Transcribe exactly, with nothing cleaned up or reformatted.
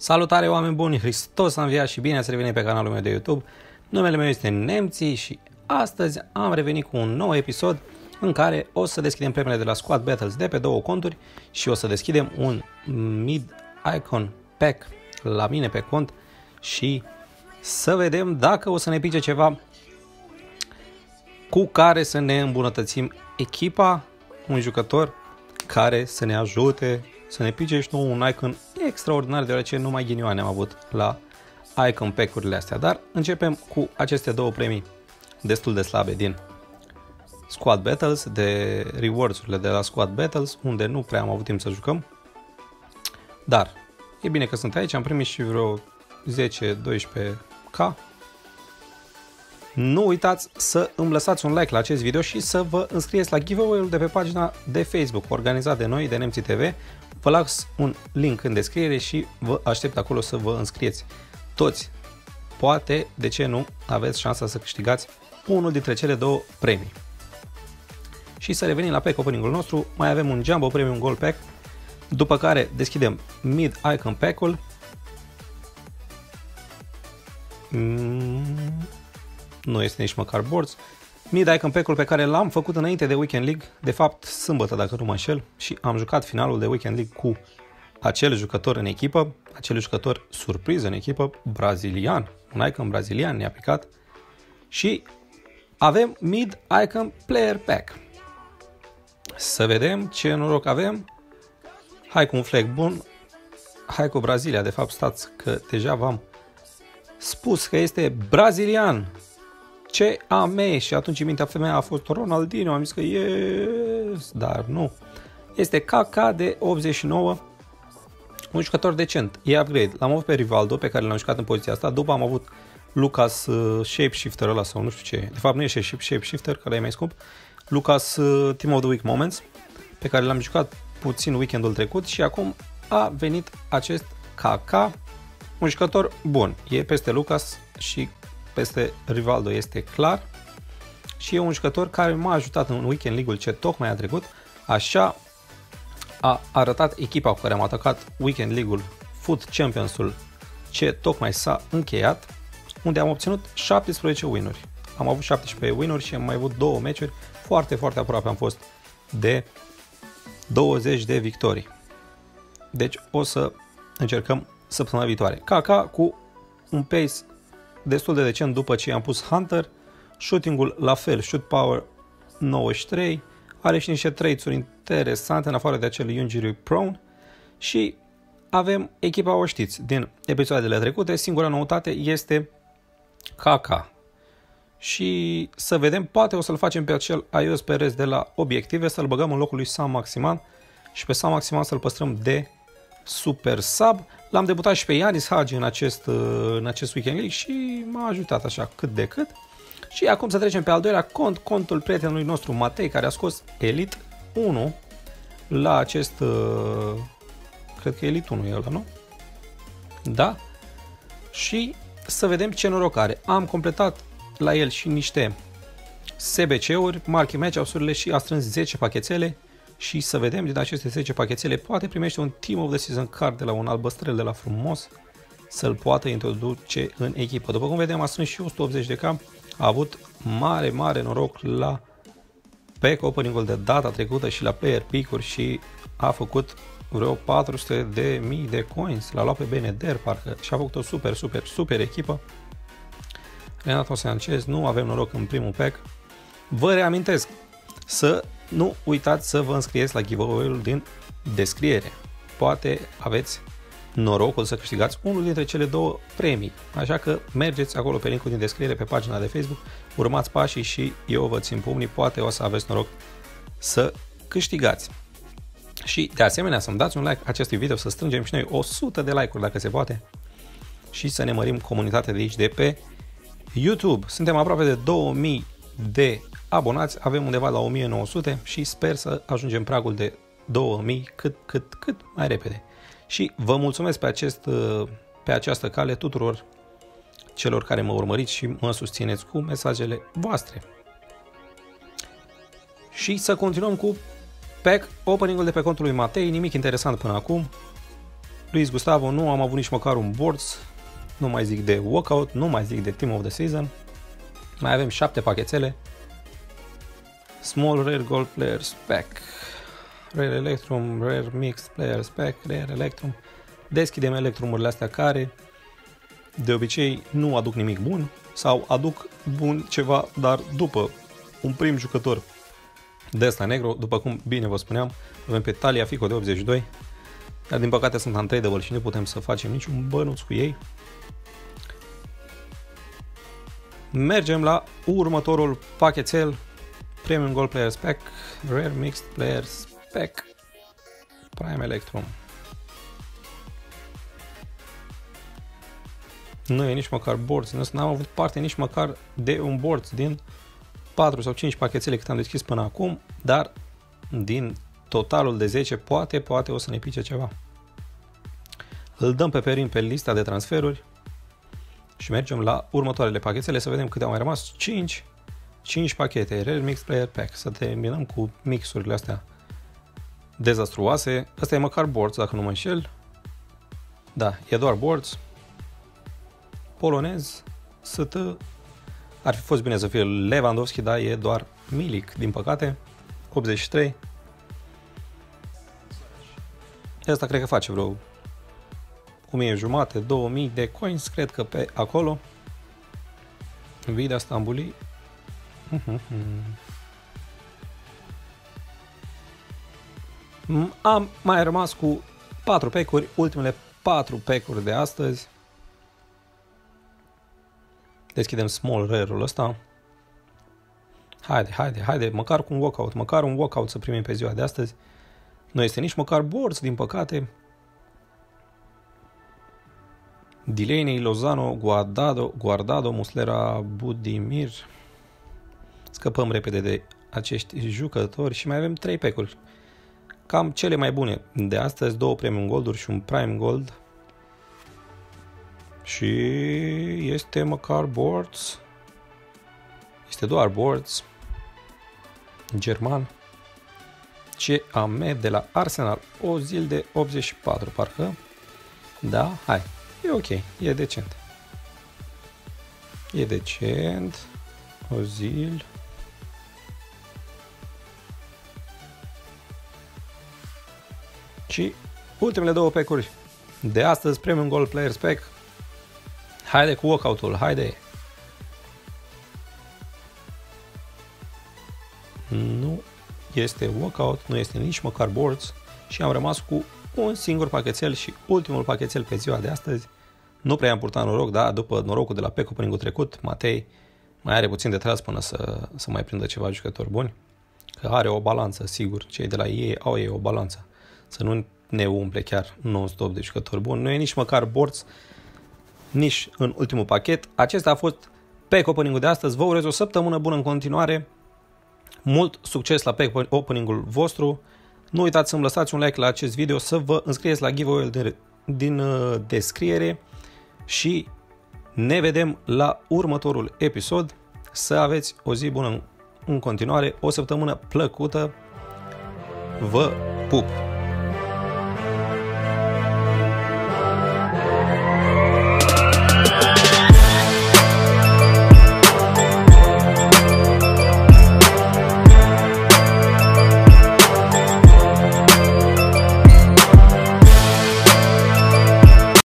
Salutare oameni buni, Hristos a înviat și bine ați revenit pe canalul meu de YouTube. Numele meu este Nemții și astăzi am revenit cu un nou episod în care o să deschidem premiile de la Squad Battles de pe două conturi și o să deschidem un Mid Icon Pack la mine pe cont și să vedem dacă o să ne pice ceva cu care să ne îmbunătățim echipa, un jucător care să ne ajute să ne pice și nou un icon extraordinar, deoarece numai ghinioane am avut la icon pack-urile astea. Dar începem cu aceste două premii destul de slabe din Squad Battles, de rewards-urile de la Squad Battles, unde nu prea am avut timp să jucăm. Dar e bine că sunt aici, am primit și vreo zece doisprezece K. Nu uitați să îmi lăsați un like la acest video și să vă înscrieți la giveaway-ul de pe pagina de Facebook organizat de noi, de Nemții T V. Vă las un link în descriere și vă aștept acolo să vă înscrieți toți. Poate, de ce nu, aveți șansa să câștigați unul dintre cele două premii. Și să revenim la pack opening-ul nostru, mai avem un Jumbo Premium Gold Pack, după care deschidem Mid Icon Pack-ul. Mm. Nu este nici măcar boards. Mid Icon Pack-ul pe care l-am făcut înainte de Weekend League, de fapt sâmbătă dacă nu mă înșel, și am jucat finalul de Weekend League cu acel jucător în echipă, acel jucător surpriză în echipă, brazilian, un icon brazilian ne-a picat și avem Mid Icon Player Pack. Să vedem ce noroc avem. Hai cu un flag bun, hai cu Brazilia, de fapt stați că deja v-am spus că este brazilian. Ce ame! Și atunci mintea femeia a fost Ronaldinho, am zis că yes, dar nu. Este Kaká de optzeci și nouă, un jucător decent, e upgrade. L-am avut pe Rivaldo, pe care l-am jucat în poziția asta, după am avut Lucas uh, Shape Shifter ăla sau nu știu ce e. De fapt nu e Shape Shifter, care e mai scump. Lucas uh, Team of the Week Moments, pe care l-am jucat puțin weekendul trecut și acum a venit acest Kaká, un jucător bun. E peste Lucas și peste Rivaldo, este clar, și e un jucător care m-a ajutat în Weekend League-ul ce tocmai a trecut. Așa a arătat echipa cu care am atacat Weekend League-ul, Foot Champions-ul ce tocmai s-a încheiat, unde am obținut șaptesprezece win-uri. Am avut șaptesprezece win-uri și am mai avut două meciuri, foarte, foarte aproape am fost de douăzeci de victorii. Deci o să încercăm săptămâna viitoare. Kaká cu un pace destul de decent după ce i-am pus Hunter, shooting-ul la fel, shoot power nouăzeci și trei, are și niște traits-uri interesante în afară de acel injury prone și avem echipa, o știți, din episoadele trecute, singura noutate este Kaká. Și să vedem, poate o să-l facem pe acel Ayo Perez de la obiective, să-l băgăm în locul lui Sam Maximan și pe Sam Maximan să-l păstrăm de super sub. L-am debutat și pe Ianis Hagi în acest, în acest Weekend League și m-a ajutat așa cât de cât. Și acum să trecem pe al doilea cont, contul prietenului nostru Matei, care a scos Elite unu la acest, cred că Elite unu e ăla, nu? Da? Și să vedem ce noroc are. Am completat la el și niște S B C-uri, marchi match-ups-urile și a strâns zece pachetele. Și să vedem, din aceste zece pachetele, poate primește un Team of the Season Card de la un albăstrel de la frumos, să-l poată introduce în echipă. După cum vedem, a strâns și o sută optzeci de K, a avut mare, mare noroc la pack opening-ul de data trecută și la player pick-uri și a făcut vreo patru sute de mii de coins, l-a luat pe B N D R parcă și a făcut o super, super, super echipă. Renato Sanchez, nu avem noroc în primul pack. Vă reamintesc să nu uitați să vă înscrieți la giveaway-ul din descriere. Poate aveți norocul să câștigați unul dintre cele două premii. Așa că mergeți acolo pe linkul din descriere, pe pagina de Facebook, urmați pașii și eu vă țin pumnii, poate o să aveți noroc să câștigați. Și de asemenea să-mi dați un like acestui video, să strângem și noi o sută de like-uri dacă se poate și să ne mărim comunitatea de aici de pe YouTube. Suntem aproape de două mii de abonați, avem undeva la o mie nouă sute și sper să ajungem pragul de două mii cât, cât, cât mai repede. Și vă mulțumesc pe, acest, pe această cale tuturor celor care mă urmăriți și mă susțineți cu mesajele voastre. Și să continuăm cu pack opening-ul de pe contul lui Matei, nimic interesant până acum. Luis Gustavo nu am avut nici măcar un boards, nu mai zic de walkout, nu mai zic de team of the season. Mai avem șapte pachetele. Small Rare Gold Players Pack, Rare Electrum, Rare Mixed Players Pack, Rare Electrum. Deschidem electrumurile astea care de obicei nu aduc nimic bun sau aduc bun ceva, dar după un prim jucător de ăsta negru, după cum bine vă spuneam, avem pe Talia Fico de optzeci și doi, dar din păcate sunt untradable și nu putem să facem niciun bănuț cu ei. Mergem la următorul pachetel, Premium Gold Players Pack, Rare Mixed Players Pack, Prime Electrum. Nu e nici măcar boards, n-am avut parte nici măcar de un board din patru sau cinci pachetele cât am deschis până acum, dar din totalul de zece poate, poate o să ne pice ceva. Îl dăm pe Perin pe lista de transferuri și mergem la următoarele pachetele să vedem câte au mai rămas. cinci, cinci pachete, Rare Mixed Player Pack, să terminăm cu mixurile astea dezastruoase. Asta e măcar boards, dacă nu mă înșel. Da, e doar boards. Polonez, S T, ar fi fost bine să fie Lewandowski, dar e doar Milik, din păcate, optzeci și trei. Asta cred că face vreo o mie jumate, două mii de coins, cred că pe acolo. Vida Stambuli. Am mai rămas cu patru pecuri, ultimele patru pecuri de astăzi. Deschidem small rare-ul ăsta. Haide, haide, haide, măcar cu un walkout, măcar un walkout să primim pe ziua de astăzi. Nu este nici măcar boards, din păcate. Delaney, Lozano, Guardado, Guardado, Muslera, Budimir. Scăpăm repede de acești jucători și mai avem trei pack-uri. Cam cele mai bune de astăzi, două premium gold-uri și un prime gold. Și este măcar boards. Este doar boards. German. C A M de la Arsenal. Ozil de optzeci și patru, parcă. Da, hai. E ok, e decent. E decent. Ozil. Și ultimele două pack-uri de astăzi, Premium Gold Players Pack. Haide cu walkout-ul, haide! Nu este walkout, nu este nici măcar boards și am rămas cu un singur pachetel și ultimul pachetel pe ziua de astăzi. Nu prea am purtat noroc, dar după norocul de la Pecopringul trecut, Matei mai are puțin de tras până să, să mai prindă ceva jucători buni. Că are o balanță, sigur, cei de la ei au ei o balanță. Să nu ne umple chiar non-stop de jucători buni. Nu e nici măcar boards, nici în ultimul pachet. Acesta a fost pack opening-ul de astăzi. Vă urez o săptămână bună în continuare. Mult succes la pack opening-ul vostru. Nu uitați să-mi lăsați un like la acest video, să vă înscrieți la giveaway-ul din, din uh, descriere și ne vedem la următorul episod. Să aveți o zi bună în, în continuare, o săptămână plăcută. Vă pup!